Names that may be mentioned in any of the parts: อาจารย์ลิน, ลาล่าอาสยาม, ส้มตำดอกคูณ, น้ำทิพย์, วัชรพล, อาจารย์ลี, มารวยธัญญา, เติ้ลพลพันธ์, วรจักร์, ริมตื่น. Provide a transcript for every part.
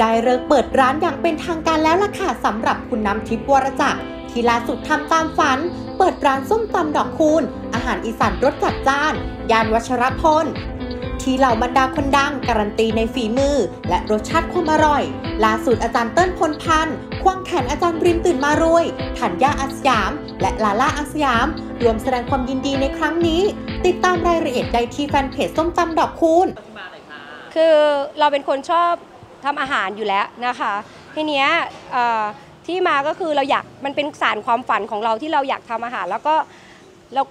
ได้เลิกเปิดร้านอย่างเป็นทางการแล้วล่ะค่ะสำหรับคุณน้ำทิพย์วรจักรที่ล่าสุดทำตามฝันเปิดร้านส้มตำดอกคูณอาหารอีสานรสจัดจ้านย่านวัชรพลที่เหล่าบรรดาคนดังการันตีในฝีมือและรสชาติความอร่อยล่าสุดอาจารย์เติ้ลพลพันธ์ควงแขนอาจารย์ริมตื่นมารวยธัญญาอาสยามและลาล่าอาสยามรวมแสดงความยินดีในครั้งนี้ติดตามรายละเอียดได้ที่แฟนเพจส้มตำดอกคูณคือเราเป็นคนชอบทำอาหารอยู่แล้วนะคะทีเนี้ยที่มาก็คือเราอยากมันเป็นสารความฝันของเราที่เราอยากทำอาหารแล้ว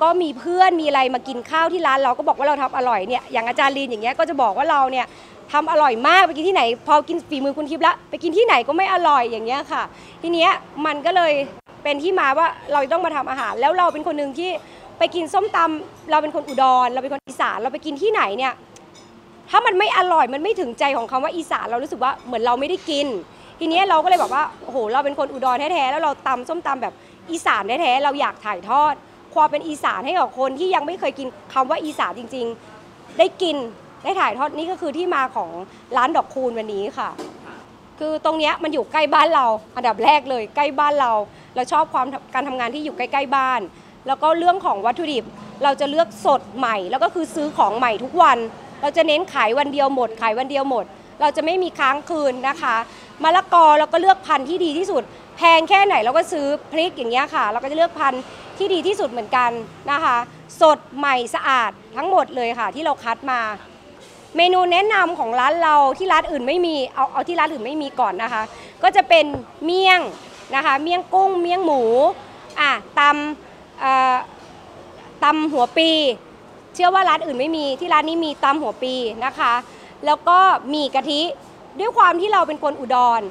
ก็มีเพื่อนมีอะไรมากินข้าวที่ร้านเราก็บอกว่าเราทำอร่อยเนี่ยอย่างอาจารย์ลีนอย่างเงี้ยก็จะบอกว่าเราเนี่ยทำอร่อยมากไปกินที่ไหนพอกินฝีมือคุณทิพย์ละไปกินที่ไหนก็ไม่อร่อยอย่างเงี้ยค่ะทีเนี้ยมันก็เลยเป็นที่มาว่าเราต้องมาทำอาหารแล้วเราเป็นคนหนึ่งที่ไปกินส้มตำเราเป็นคนอุดรเราเป็นคนอีสานเราไปกินที่ไหนเนี่ยถ้ามันไม่อร่อยมันไม่ถึงใจของคำว่าอีสานเรารู้สึกว่าเหมือนเราไม่ได้กินทีนี้เราก็เลยบอกว่าโอ้โหเราเป็นคนอุดรแท้ๆแล้วเราตำส้มตำแบบอีสานแท้ๆเราอยากถ่ายทอดความเป็นอีสานให้กับคนที่ยังไม่เคยกินคำว่าอีสานจริงๆได้กินได้ถ่ายทอดนี่ก็คือที่มาของร้านดอกคูณวันนี้ค่ะคือตรงนี้มันอยู่ใกล้บ้านเราอันดับแรกเลยใกล้บ้านเราเราชอบความการทำงานที่อยู่ใกล้ๆบ้านแล้วก็เรื่องของวัตถุดิบเราจะเลือกสดใหม่แล้วก็คือซื้อของใหม่ทุกวันเราจะเน้นขายวันเดียวหมดขายวันเดียวหมดเราจะไม่มีค้างคืนนะคะมะละกอเราก็เลือกพันธุ์ที่ดีที่สุดแพงแค่ไหนเราก็ซื้อพริกอย่างเงี้ยค่ะเราก็จะเลือกพันธุ์ที่ดีที่สุดเหมือนกันนะคะสดใหม่สะอาดทั้งหมดเลยค่ะที่เราคัดมาเมนูแนะนำของร้านเราที่ร้านอื่นไม่มีเอาที่ร้านอื่นไม่มีก่อนนะคะก็จะเป็นเมี่ยงนะคะเมี่ยงกุ้งเมี่ยงหมูตำหัวปีเชื่อว่าร้านอื่นไม่มีที่ร้านนี้มีตำหัวปีนะคะแล้วก็มีกะทิด้วยความที่เราเป็นคนอุดร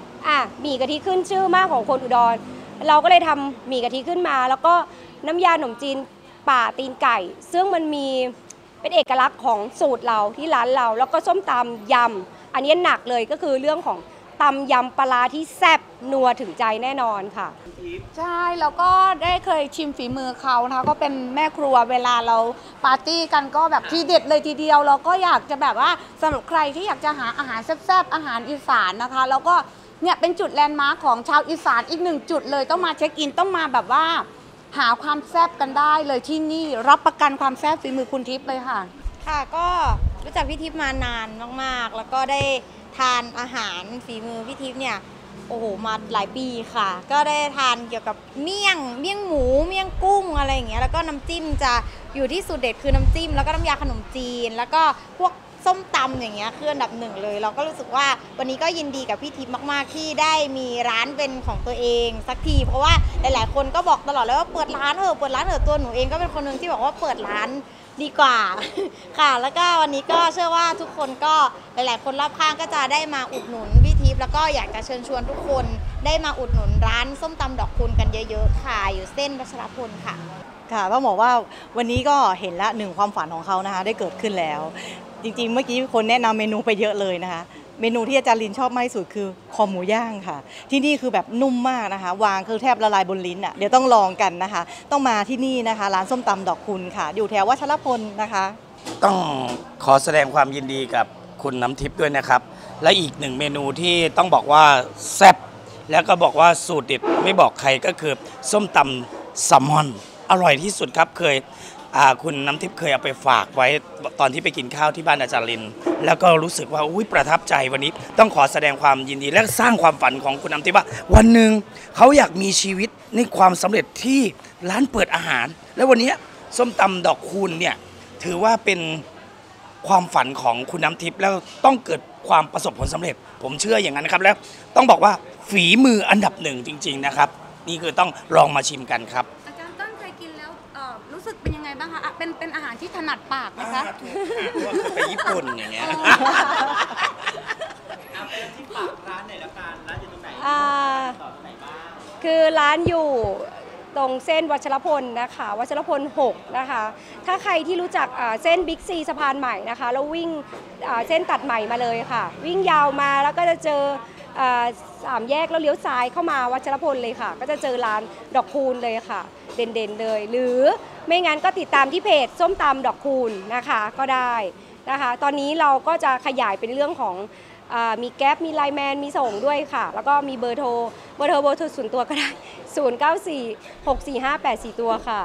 มีกะทิขึ้นชื่อมากของคนอุดรเราก็เลยทำมีกะทิขึ้นมาแล้วก็น้ำยาขนมจีนป่าตีนไก่ซึ่งมันมีเป็นเอกลักษณ์ของสูตรเราที่ร้านเราแล้วก็ส้มตำยำอันนี้หนักเลยก็คือเรื่องของตำยำปลาที่แซ่บนัวถึงใจแน่นอนค่ะใช่แล้วก็ได้เคยชิมฝีมือเขานะคะก็เป็นแม่ครัวเวลาเราปาร์ตี้กันก็แบบทีเด็ดเลยทีเดียวเราก็อยากจะแบบว่าสำหรับใครที่อยากจะหาอาหารแซ่บๆอาหารอีสานนะคะแล้วก็เนี่ยเป็นจุดแลนด์มาร์คของชาวอีสานอีกหนึ่งจุดเลยต้องมาเช็คอินต้องมาแบบว่าหาความแซ่บกันได้เลยที่นี่รับประกันความแซ่บฝีมือคุณทิพย์เลยค่ะค่ะก็รู้จักพี่ทิพย์มานานมากๆแล้วก็ได้ทานอาหารฝีมือพี่ทิพย์เนี่ยโอ้โหมาหลายปีค่ะก็ได้ทานเกี่ยวกับเมี่ยงหมูเมี่ยงกุ้งอะไรอย่างเงี้ยแล้วก็น้ำจิ้มจะอยู่ที่สูตรเด็ดคือน้ำจิ้มแล้วก็น้ำยาขนมจีนแล้วก็พวกส้มตำอย่างเงี้ยคืออันดับหนึ่งเลยเราก็รู้สึกว่าวันนี้ก็ยินดีกับพี่ทิพย์มากๆที่ได้มีร้านเป็นของตัวเองสักทีเพราะว่าหลายๆคนก็บอกตลอดเลยว่าเปิดร้านตัวหนูเองก็เป็นคนหนึ่งที่บอกว่าเปิดร้านดีกว่าค่ะแล้วก็วันนี้ก็เชื่อว่าทุกคนก็หลายๆคนรอบข้างก็จะได้มาอุดหนุนพี่ทิพย์แล้วก็อยากจะเชิญชวนทุกคนได้มาอุดหนุนร้านส้มตำดอกคูณกันเยอะๆค่ะอยู่เส้นวัชรพลค่ะค่ะต้องบอกว่าวันนี้ก็เห็นละหนึ่งความฝันของเขานะคะได้เกิดขึ้นแล้วจริงๆเมื่อกี้คนแนะนำเมนูไปเยอะเลยนะคะเมนูที่อาจารย์ลินชอบมากที่สุดคือคอหมูย่างค่ะที่นี่คือแบบนุ่มมากนะคะวางคือแทบละลายบนลิ้นอ่ะเดี๋ยวต้องลองกันนะคะต้องมาที่นี่นะคะร้านส้มตำดอกคูณค่ะอยู่แถววัชรพลนะคะต้องขอแสดงความยินดีกับคุณน้ำทิพย์ด้วยนะครับและอีกหนึ่งเมนูที่ต้องบอกว่าแซ่บแล้วก็บอกว่าสูตรเด็ดไม่บอกใครก็คือส้มตำแซลมอนอร่อยที่สุดครับเคยคุณน้ำทิพย์เคยเอาไปฝากไว้ตอนที่ไปกินข้าวที่บ้านอาจารย์ลินแล้วก็รู้สึกว่าอุ้ยประทับใจวันนี้ต้องขอแสดงความยินดีและสร้างความฝันของคุณน้ำทิพย์ว่าวันหนึ่งเขาอยากมีชีวิตในความสำเร็จที่ร้านเปิดอาหารและวันนี้ส้มตำดอกคูณเนี่ยถือว่าเป็นความฝันของคุณน้ำทิพย์แล้วต้องเกิดความประสบผลสำเร็จผมเชื่ออย่างนั้นนะครับแล้วต้องบอกว่าฝีมืออันดับหนึ่งจริงๆนะครับนี่คือต้องลองมาชิมกันครับรู้สึกเป็นยังไงบ้างคะเป็นอาหารที่ถนัดปากนะคะว่าเคยไปญี่ปุ่นอย่างเงี้ยเอาไปที่ปากร้านไหนละกันร้านอยู่ตรงไหนต่อตรงไหนบ้างคือร้านอยู่ตรงเส้นวัชรพลนะคะวัชรพล6นะคะถ้าใครที่รู้จักเส้นบิ๊กซีสะพานใหม่นะคะแล้ววิ่งเส้นตัดใหม่มาเลยค่ะวิ่งยาวมาแล้วก็จะเจอ3 แยกแล้วเลี้ยวซ้ายเข้ามาวัชรพลเลยค่ะก็จะเจอร้านดอกคูณเลยค่ะเด่นๆเลยหรือไม่งั้นก็ติดตามที่เพจส้มตำดอกคูณนะคะก็ได้นะคะตอนนี้เราก็จะขยายเป็นเรื่องของ มีแก๊ปมีไลน์แมนมีส่งด้วยค่ะแล้วก็มีเบอร์โทรส่วนตัวก็ได้09464584ตัวค่ะ